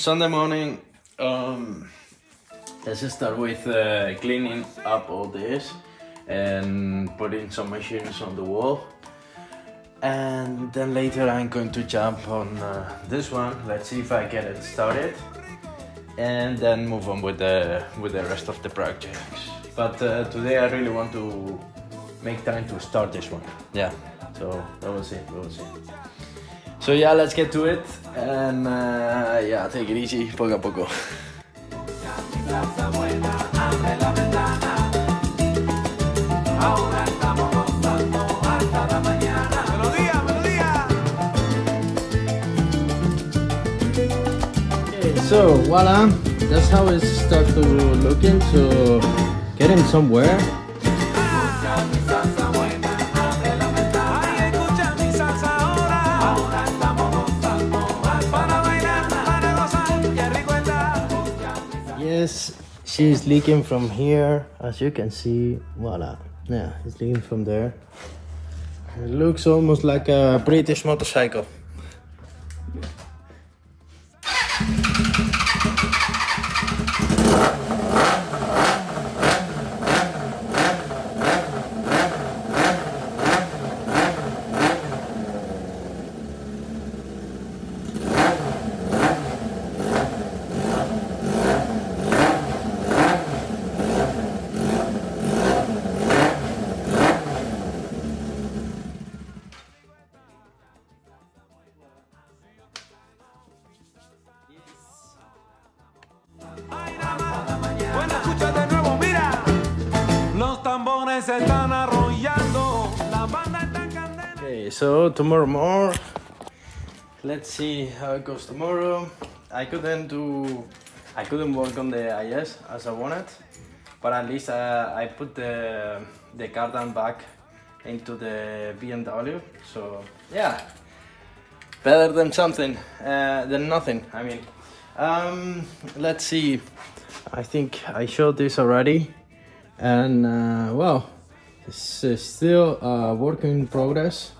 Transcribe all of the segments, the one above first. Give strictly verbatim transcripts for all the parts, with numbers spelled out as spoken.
Sunday morning, um, let's start with uh, cleaning up all this and putting some machines on the wall. And then later I'm going to jump on uh, this one. Let's see if I get it started, and then move on with the with the rest of the projects. But uh, today I really want to make time to start this one. Yeah. So we will see. We will see. So yeah, let's get to it, and uh, yeah, take it easy, poco a poco. So voila, that's how it starts to look into getting somewhere. Yes, she's leaking from here, as you can see. Voila, yeah, it's leaking from there. It looks almost like a British motorcycle. Okay, so tomorrow more. Let's see how it goes tomorrow. I couldn't do, I couldn't work on the A J S as I wanted, but at least uh, I put the the cardan back into the B M W. So yeah, better than something, uh, than nothing. I mean, um, let's see. I think I showed this already. And uh, well, this is still a work in progress,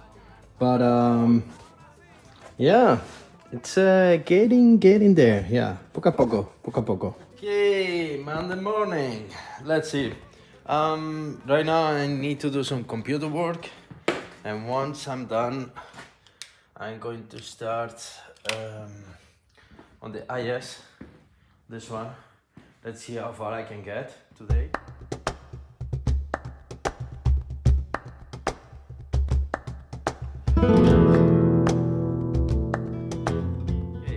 but um, yeah, it's uh, getting getting there. Yeah, poco a poco, poco a poco. Okay, Monday morning. Let's see. Um, right now, I need to do some computer work, and once I'm done, I'm going to start um, on the A J S. This one. Let's see how far I can get today.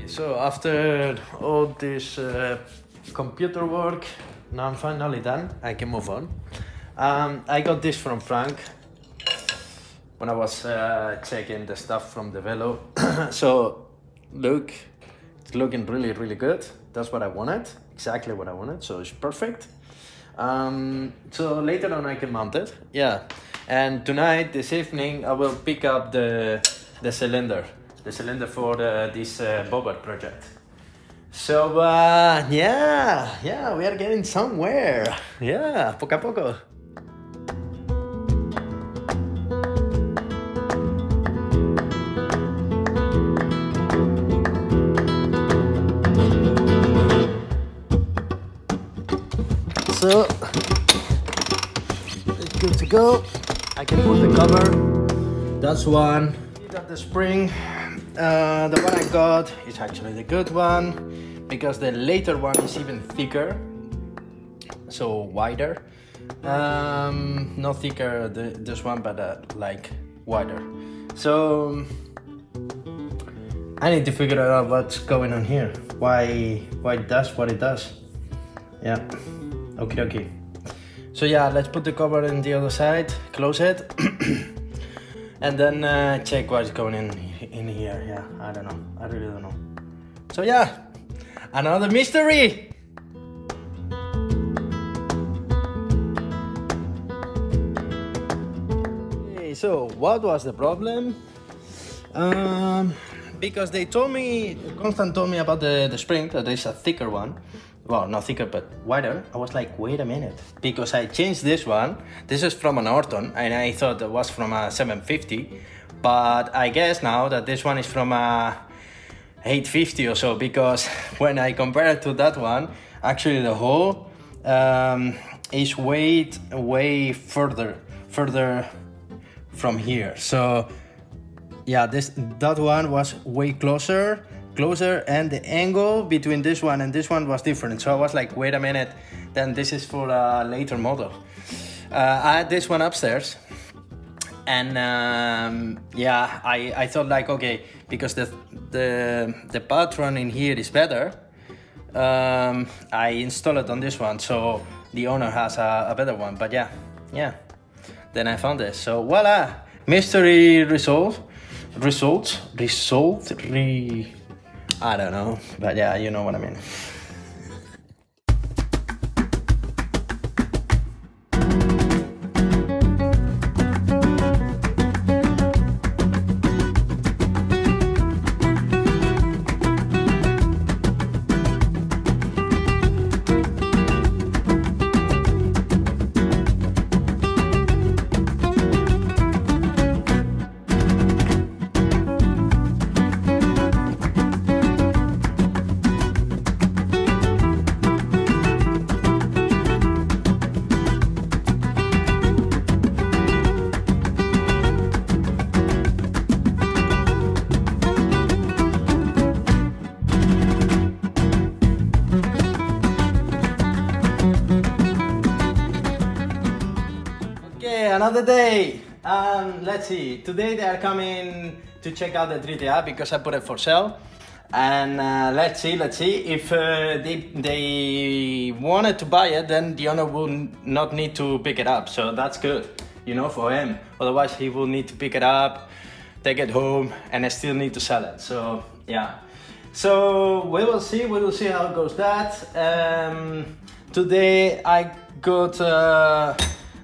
So after all this uh, computer work, now I'm finally done. I can move on. Um, I got this from Frank when I was uh, checking the stuff from the Velo. So look, it's looking really, really good. That's what I wanted, exactly what I wanted. So it's perfect. Um, so later on I can mount it. Yeah. And tonight, this evening, I will pick up the the cylinder. The cylinder for the, this uh, Bobart project. So uh, yeah, yeah, we are getting somewhere. Yeah, poco a poco. So it's good to go. I can put the cover. That's one. Got the spring. Uh, the one I got is actually the good one, because the later one is even thicker, so wider. Um, not thicker the, this one, but uh, like wider. So I need to figure out what's going on here. Why why it does what it does? Yeah. Okie dokie. So yeah, let's put the cover in the other side, close it, and then uh, check what's going in. in here. Yeah, I don't know, I really don't know. So yeah, another mystery. Okay, so what was the problem? Um, because they told me, Constant told me about the, the spring, that there's a thicker one. Well, not thicker, but wider. I was like, wait a minute, because I changed this one. This is from a Norton, and I thought it was from a seven fifty. But I guess now that this one is from a eight fifty or so, because when I compare it to that one, actually the hole um, is way, way further, further from here. So yeah, this that one was way closer, closer, and the angle between this one and this one was different. So I was like, wait a minute, then this is for a later model. Uh, I had this one upstairs, and um, yeah, I, I thought like, okay, because the the the pattern in here is better, um, I install it on this one, so the owner has a, a better one. But yeah, yeah, then I found this. So voila, mystery resolved. Result, result, re... I don't know, but yeah, you know what I mean. Another day, um, let's see, today they are coming to check out the three T R because I put it for sale, and uh, let's see, let's see, if uh, they, they wanted to buy it, then the owner will not need to pick it up, so that's good, you know, for him. Otherwise he will need to pick it up, take it home, and I still need to sell it, so yeah. So we will see, we will see how it goes that. Um, today I got... Uh,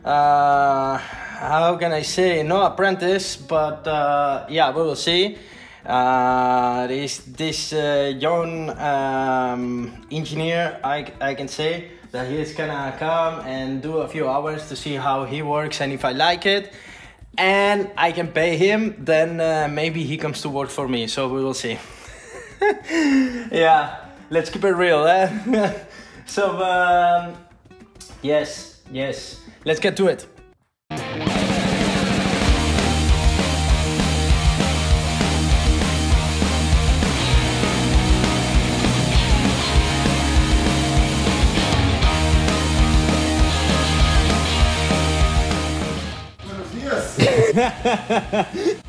uh how can I say, no apprentice, but uh yeah, we will see. Uh this this uh, young um engineer, i i can say that he is gonna come and do a few hours to see how he works, and if I like it and I can pay him, then uh, maybe he comes to work for me, so we will see. Yeah, let's keep it real, eh? So um yes yes let's get to it. Buenos días.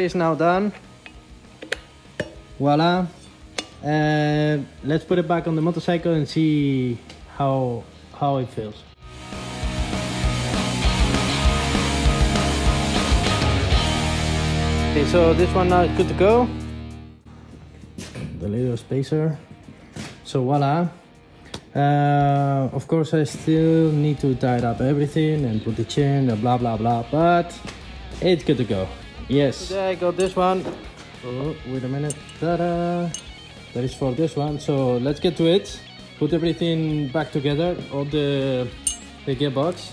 Is now done. Voila. Uh, let's put it back on the motorcycle and see how how it feels. Okay, so this one now is good to go. The little spacer. So voila. Uh, of course, I still need to tie up everything and put the chain and blah blah blah, but it's good to go. Yes. Today I got this one. Oh, wait a minute. Ta-da! That is for this one. So let's get to it. Put everything back together, all the, the gearbox,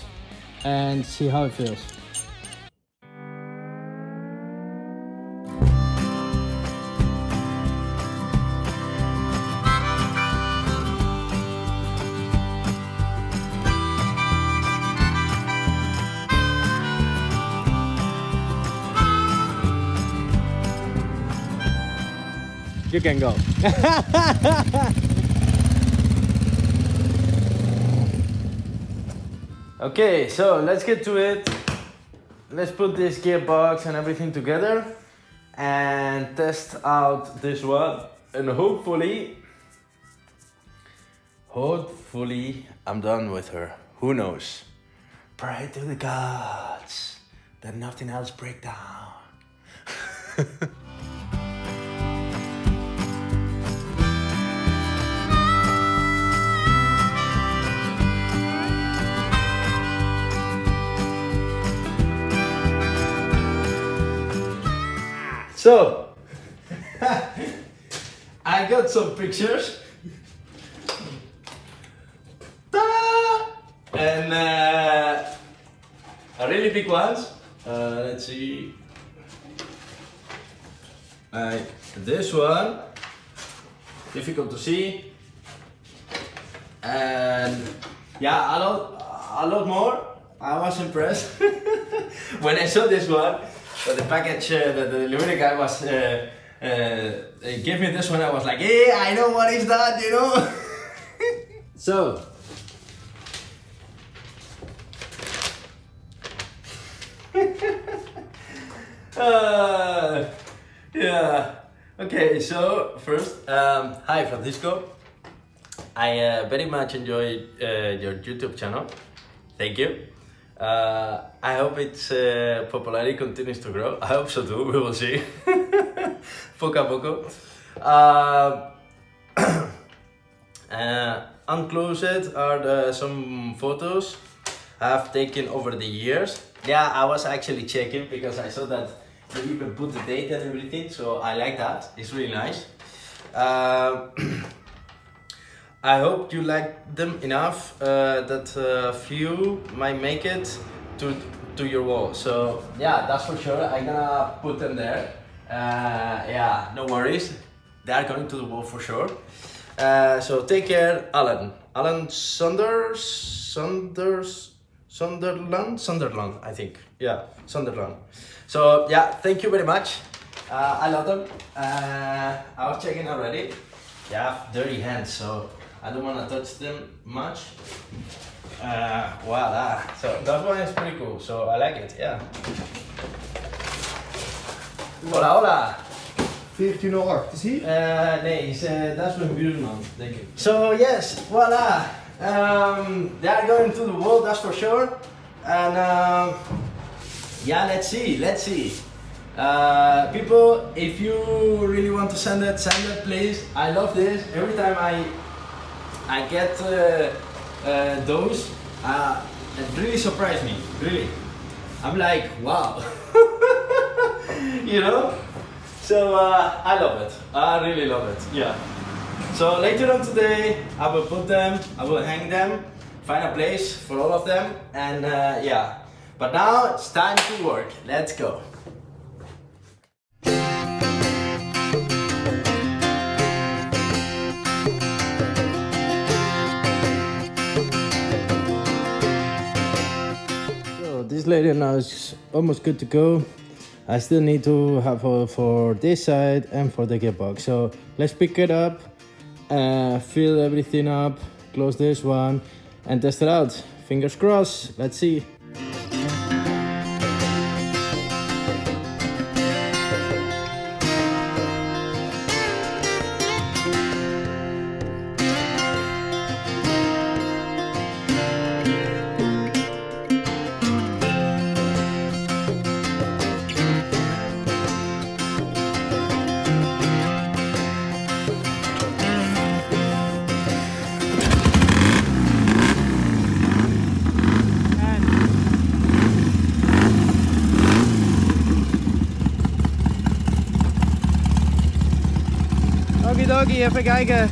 and see how it feels. You can go. Okay, so let's get to it. Let's put this gearbox and everything together and test out this one, and hopefully hopefully I'm done with her. Who knows? Pray to the gods that nothing else break down. So, I got some pictures. And uh, really big ones. Uh, let's see, like this one, difficult to see, and yeah, a lot, a lot more. I was impressed when I saw this one. But the package uh, that the delivery guy was uh, uh, gave me this one, I was like, "Hey, I know what is that, you know." So. Uh, yeah. Okay. So first, um, hi Francisco. I uh, very much enjoyed uh, your YouTube channel. Thank you. Uh, I hope its uh, popularity continues to grow. I hope so too. We will see. Poco a poco. Uh, uh, unclosed are the, some photos I've taken over the years. Yeah, I was actually checking because I saw that you even put the date and everything, so I like that. It's really nice. Uh, I hope you like them enough uh, that uh, few might make it to to your wall. So yeah, that's for sure. I'm gonna put them there. Uh, yeah, no worries. They are going to the wall for sure. Uh, so take care, Alan. Alan Sunders, Sunders. Sunderland, Sunderland, I think. Yeah, Sunderland. So yeah, thank you very much. Uh, I love them. Uh, I was checking already. Yeah, I have dirty hands, so I don't want to touch them much. Uh, voila. So that one is pretty cool. So I like it. Yeah. Hola, hola. veertien nul acht, is he? Uh, nee, he's, uh, that's my buurman. Thank you. So yes, voila. Um, they are going to the world, that's for sure, and uh, yeah, let's see, let's see. Uh, people, if you really want to send it, send it, please. I love this. Every time I, I get uh, uh, those, uh, it really surprised me. Really, I'm like, wow, you know. So uh, I love it. I really love it. Yeah. So later on today, I will put them, I will hang them, find a place for all of them, and uh, yeah. But now it's time to work. Let's go. So this later now is almost good to go. I still need to have a, for this side and for the gearbox. So let's pick it up. Uh, fill everything up, close this one, and test it out. Fingers crossed, let's see. Doggy, even kijken.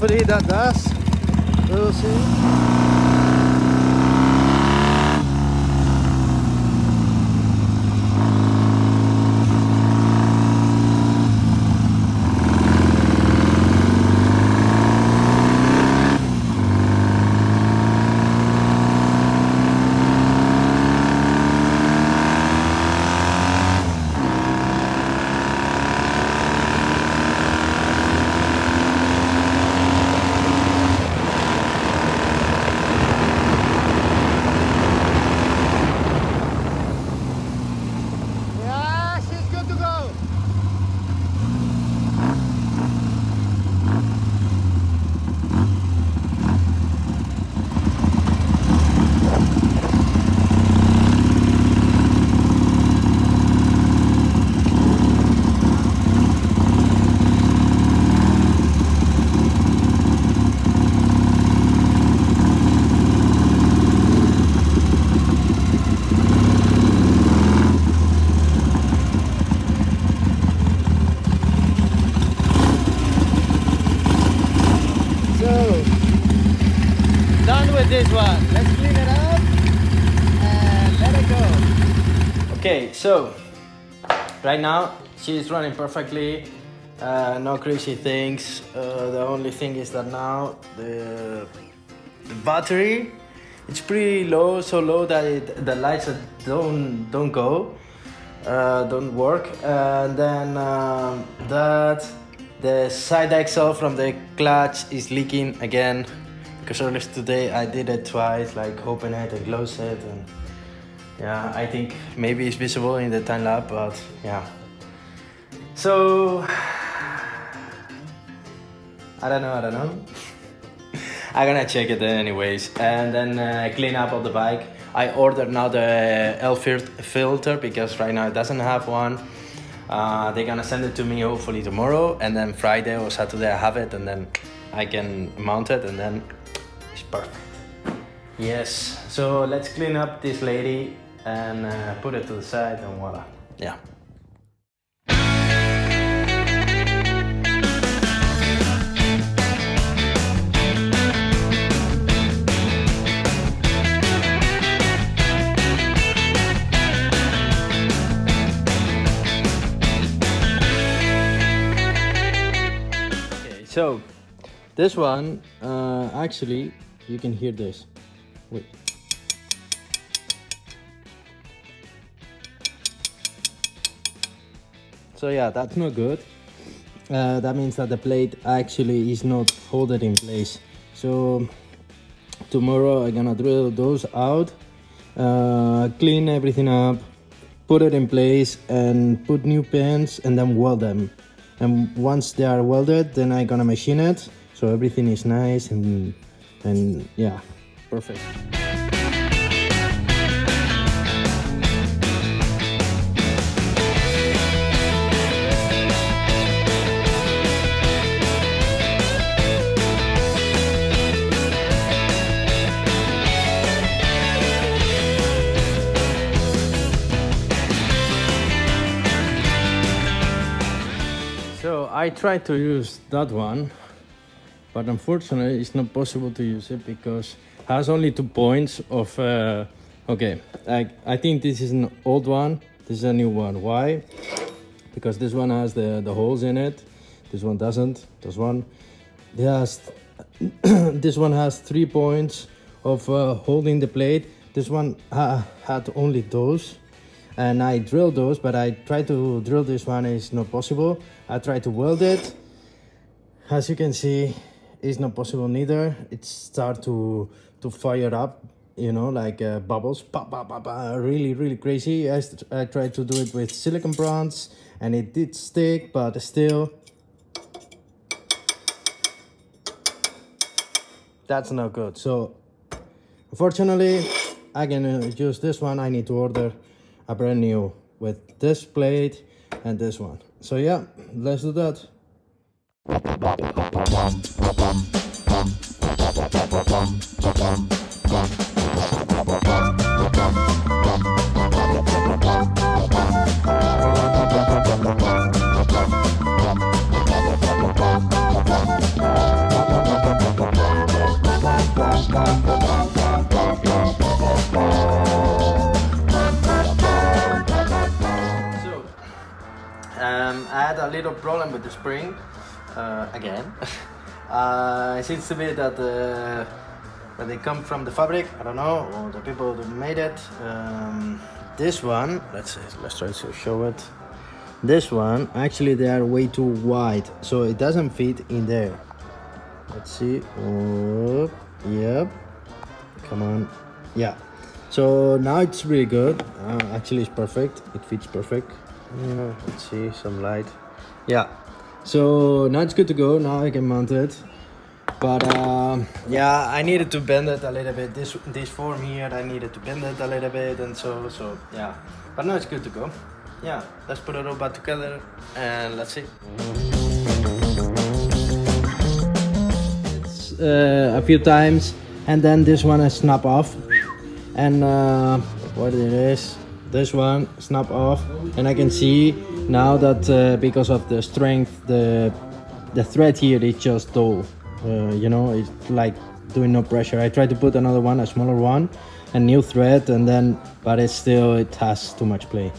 hopefully that does. We'll see. Okay, so right now she's running perfectly, uh, no crazy things. Uh, the only thing is that now the, the battery, it's pretty low, so low that it, the lights don't don't go, uh, don't work. And then um, that the side axle from the clutch is leaking again, because earlier today I did it twice, like open it and close it. And yeah, I think maybe it's visible in the time lapse, but yeah. So, I don't know, I don't know. I'm gonna check it anyways, and then uh, clean up of the bike. I ordered now the L filter, because right now it doesn't have one. Uh, they're gonna send it to me hopefully tomorrow, and then Friday or Saturday I have it, and then I can mount it, and then it's perfect. Yes, so let's clean up this lady and uh, put it to the side, and voila. Yeah. Okay, so this one, uh, actually, you can hear this. Wait. So yeah, that's not good. Uh, that means that the plate actually is not holded in place. So tomorrow I'm gonna drill those out, uh, clean everything up, put it in place, and put new pins, and then weld them. And once they are welded, then I'm gonna machine it, so everything is nice and and yeah. Perfect. So I tried to use that one, but unfortunately it's not possible to use it because it has only two points of, uh, okay, I, I think this is an old one, this is a new one. Why? Because this one has the, the holes in it, this one doesn't, this one, it has, this one has three points of uh, holding the plate, this one uh, had only those, and I drilled those, but I tried to drill this one, it's not possible. I tried to weld it, as you can see, it's not possible neither. It starts to to fire up, you know, like uh, bubbles, bah, bah, bah, bah, really, really crazy. I, I tried to do it with silicone bronze, and it did stick, but still, that's not good. So, unfortunately, I can uh, use this one. I need to order a brand new with this plate and this one. So yeah, let's do that. little problem with the spring uh, again. uh, it seems to be that uh, when they come from the fabric, I don't know, or the people who made it. Um, this one, let's let's try to show it. This one, actually, they are way too wide, so it doesn't fit in there. Let's see. Oh, yep. Come on. Yeah. So now it's really good. Uh, actually, it's perfect. It fits perfect. Yeah, let's see some light. Yeah. So now it's good to go. Now I can mount it. But um, yeah, I needed to bend it a little bit. This this form here, I needed to bend it a little bit, and so so yeah. But now it's good to go. Yeah. Let's put it all back together and let's see. It's uh, a few times, and then this one is snap off. And uh, what it is, this one snap off, and I can see now that uh, because of the strength, the the thread here is just dull. Uh, you know, it's like doing no pressure. I tried to put another one, a smaller one, a new thread, and then, but it's still, it has too much play.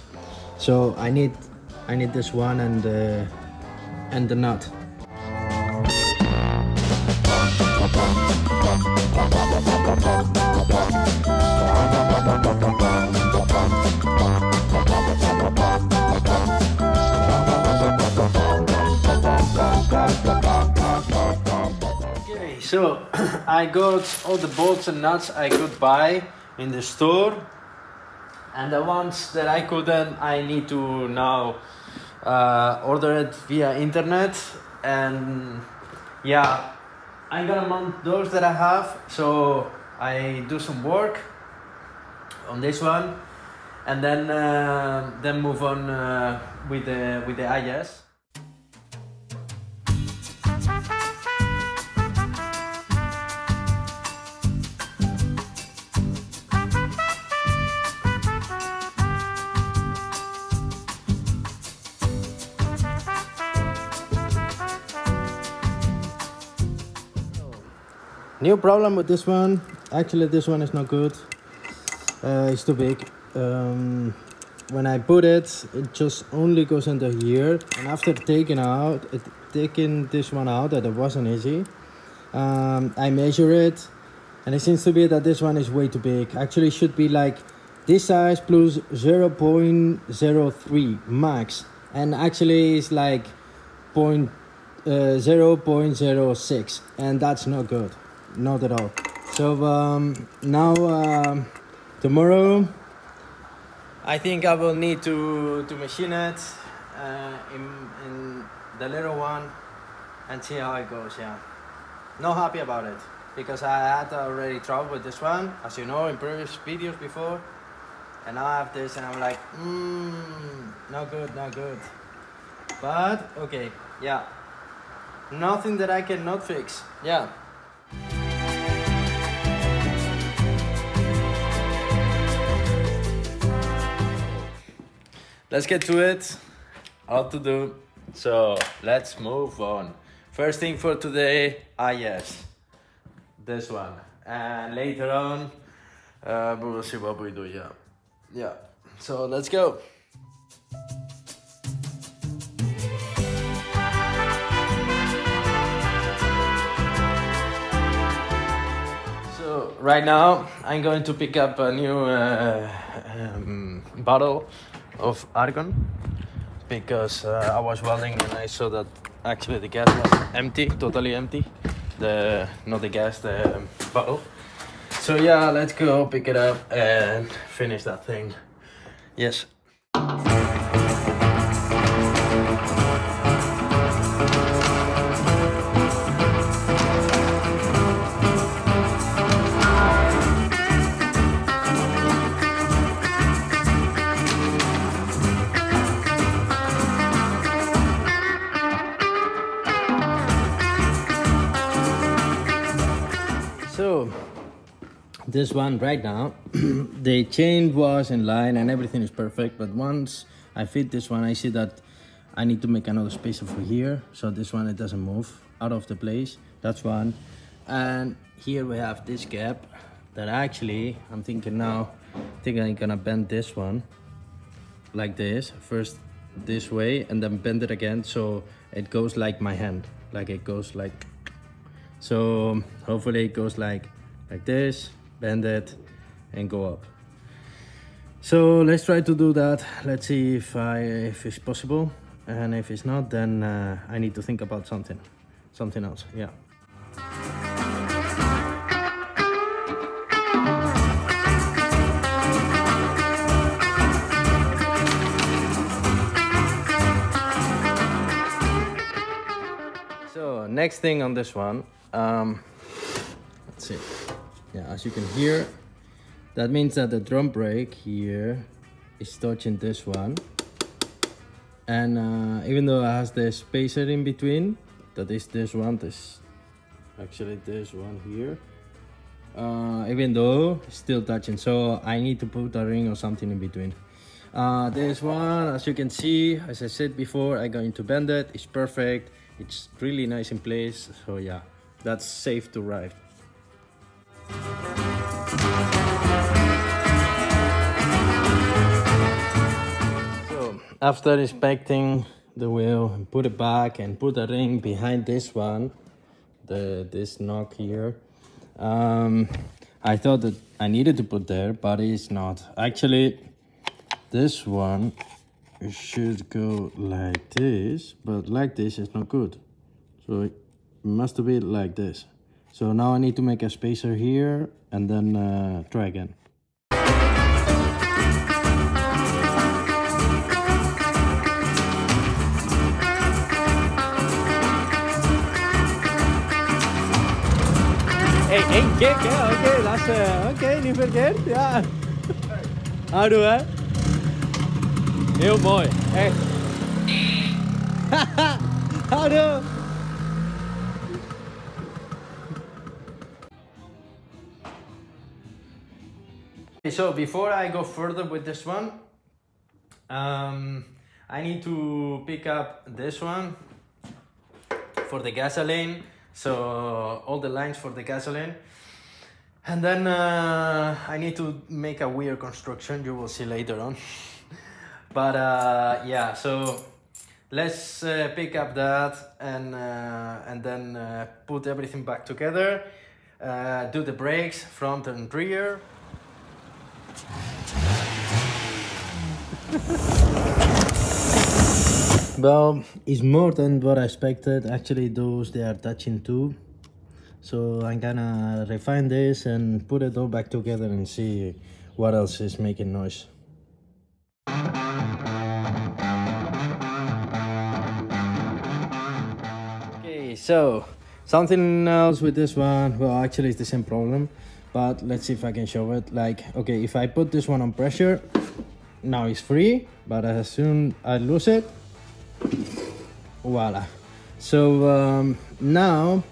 So I need, I need this one and uh, and the nut. Okay, so I got all the bolts and nuts I could buy in the store, and the ones that I couldn't, I need to now uh, order it via internet. And yeah, I'm gonna mount those that I have, so I do some work on this one, and then uh, then move on uh, with the with the A J S. New problem with this one. Actually, this one is not good. Uh, it's too big. Um, when I put it, it just only goes under here. And after taking out, it, taking this one out, that it wasn't easy. Um, I measure it, and it seems to be that this one is way too big. Actually, it should be like this size plus zero point zero three max, and actually it's like zero point zero six, and that's not good. Not at all. So um, now uh, tomorrow I think I will need to to machine it uh, in, in the little one and see how it goes. Yeah, not happy about it because I had already trouble with this one, as you know, in previous videos before, and now I have this and I'm like, mm, not good, not good. But okay, yeah, nothing that I cannot fix. Yeah. Let's get to it, a lot to do, so let's move on. First thing for today, ah yes, this one. And later on, uh, we will see what we do, yeah. Yeah, so let's go. So right now, I'm going to pick up a new uh, um, bottle of argon, because uh, I was welding and I saw that actually the gas was empty, totally empty, the not the gas, the um, bottle. So yeah, let's go pick it up and finish that thing. Yes. This one right now, the chain was in line and everything is perfect, but once I fit this one, I see that I need to make another space over here, so this one, it doesn't move out of the place. That's one. And here we have this gap that actually I'm thinking now, I think I'm gonna bend this one like this first, this way and then bend it again, so it goes like my hand, like it goes like, so hopefully it goes like like this, bend it and go up. So let's try to do that. Let's see if I if it's possible, and if it's not, then uh, I need to think about something something else. Yeah. Next thing on this one, um, let's see. Yeah, as you can hear, that means that the drum brake here is touching this one, and uh, even though it has the spacer in between, that is this one, this actually this one here, uh, even though it's still touching, so I need to put a ring or something in between. Uh, this one, as you can see, as I said before, I'm going to bend it. It's perfect. It's really nice in place, so yeah, that's safe to ride. So after inspecting the wheel and put it back and put a ring behind this one, the this knob here, um, I thought that I needed to put there, but it's not. Actually, this one, it should go like this, but like this is not good, so it must be like this. So now I need to make a spacer here and then uh, try again. Hey, hey, yeah, yeah, okay, that's uh, okay, niet verkeerd, ja. Houdoe, hè? Heel mooi, echt. Houdoe! Okay, so before I go further with this one, um, I need to pick up this one for the gasoline, so all the lines for the gasoline. And then uh, I need to make a weird construction, you will see later on. But uh, yeah, so let's uh, pick up that and, uh, and then uh, put everything back together, uh, do the brakes front and rear. Well, it's more than what I expected. Actually, those they are touching too. So I'm gonna refine this and put it all back together and see what else is making noise. So something else with this one, well actually it's the same problem, but let's see if I can show it. Like, okay, if I put this one on pressure, now it's free, but as soon as I lose it, voila. So um, now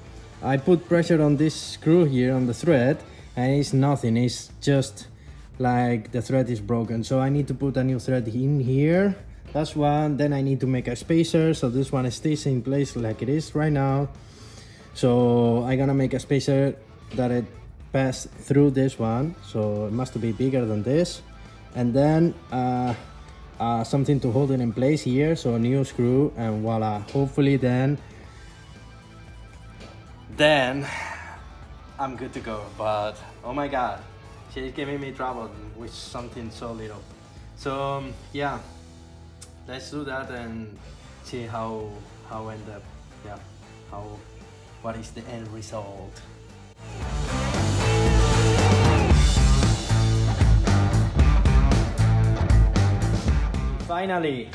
I put pressure on this screw here, on the thread, and it's nothing, it's just like the thread is broken. So I need to put a new thread in here. That's one, then I need to make a spacer, so this one stays in place like it is right now. So I'm gonna make a spacer that it passed through this one, so it must be bigger than this. And then uh, uh, something to hold it in place here, so a new screw, and voila. Hopefully then, then I'm good to go, but oh my God, she's giving me trouble with something so little. So um, yeah. Let's do that and see how how end up, yeah, how what is the end result. Finally,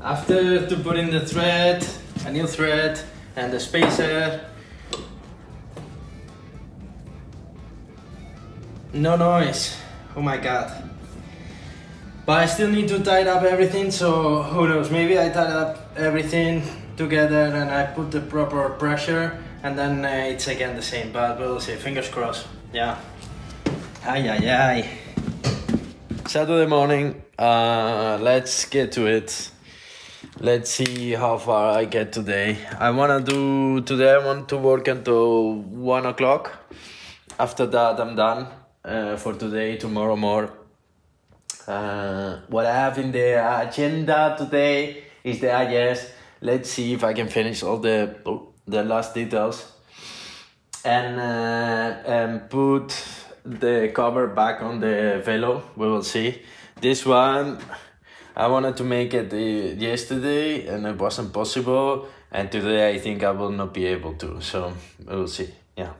after to put in the thread, a new thread and the spacer. No noise. Oh my God. But I still need to tie up everything, so who knows, maybe I tied up everything together and I put the proper pressure and then uh, it's again the same, but we'll see, fingers crossed, yeah. Ay, ay, ay. Saturday morning, uh, let's get to it. Let's see how far I get today. I wanna do, today I want to work until one o'clock. After that I'm done uh, for today, tomorrow more. Uh, what I have in the agenda today is the A J S. Let's see if I can finish all the oh, the last details and uh, and put the cover back on the Velo. We will see. This one I wanted to make it yesterday and it wasn't possible, and today I think I will not be able to, so we will see. Yeah.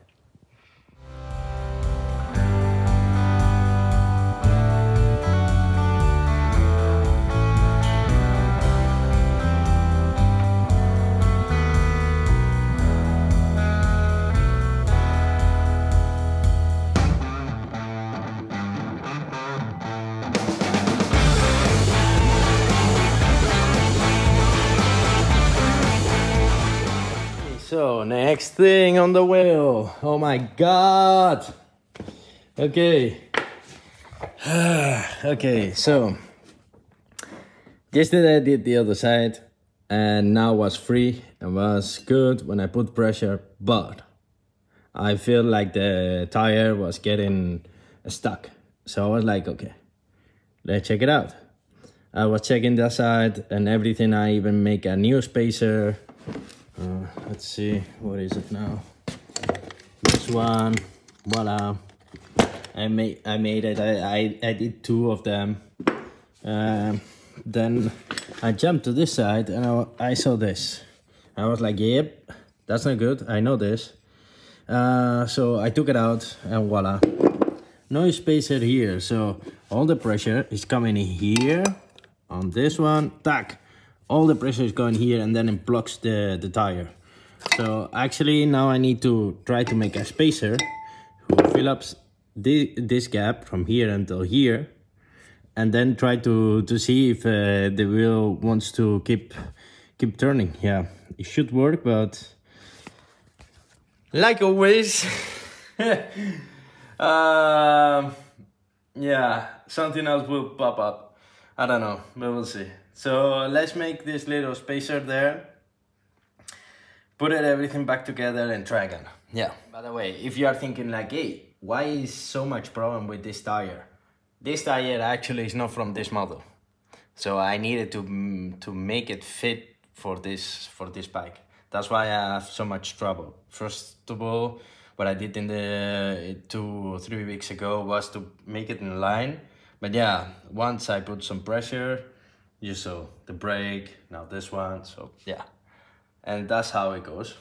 So next thing on the wheel. Oh my God. Okay. Okay, so yesterday I did the other side and now was free and was good when I put pressure, but I feel like the tire was getting stuck. So I was like, okay, let's check it out. I was checking that side and everything. I even make a new spacer. Uh, let's see, what is it now? This one, voila. I made, I made it, I, I, I did two of them. Um, then I jumped to this side and I, I saw this. I was like, yep, that's not good, I know this. Uh, so I took it out and voila. No spacer here, so all the pressure is coming in here, on this one, tack. All the pressure is going here and then it blocks the, the tire. So actually now I need to try to make a spacer who fill up this, this gap from here until here, and then try to, to see if uh, the wheel wants to keep keep turning. Yeah, it should work, but like always, uh, yeah, something else will pop up. I don't know, we will see. So let's make this little spacer there, put it everything back together and try again. Yeah. By the way, if you are thinking like, hey, why is so much problem with this tire? This tire actually is not from this model. So I needed to, to make it fit for this, for this bike. That's why I have so much trouble. First of all, what I did in the two or three weeks ago was to make it in line. But yeah, once I put some pressure, you saw the brake, now this one, so yeah. And that's how it goes.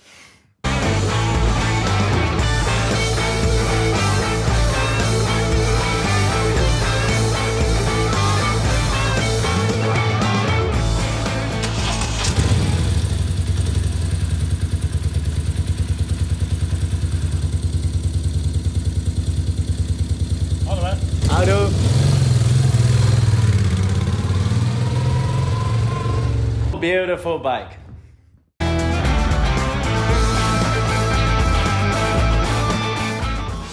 Beautiful bike.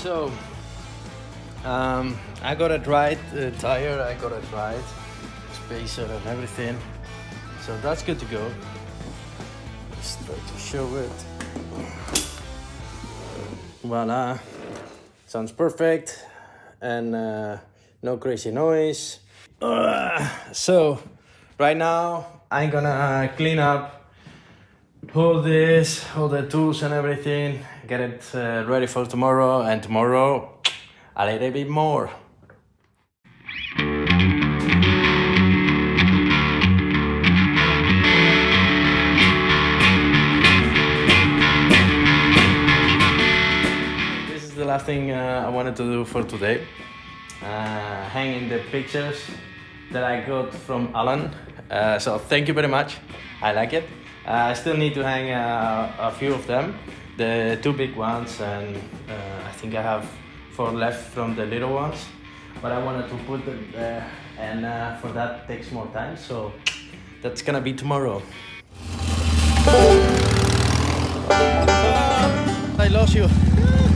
So um, I got it right, uh, tire, I got it right, spacer and everything. So that's good to go. Let's try to show it. Voila, sounds perfect and uh, no crazy noise. Uh, so right now I'm gonna clean up all this, all the tools and everything, get it uh, ready for tomorrow, and tomorrow a little bit more. This is the last thing uh, I wanted to do for today. Uh, hanging the pictures that I got from Alan. Uh, so thank you very much, I like it. Uh, I still need to hang uh, a few of them, the two big ones, and uh, I think I have four left from the little ones, but I wanted to put them there, and uh, for that takes more time, so that's gonna be tomorrow. I lost you.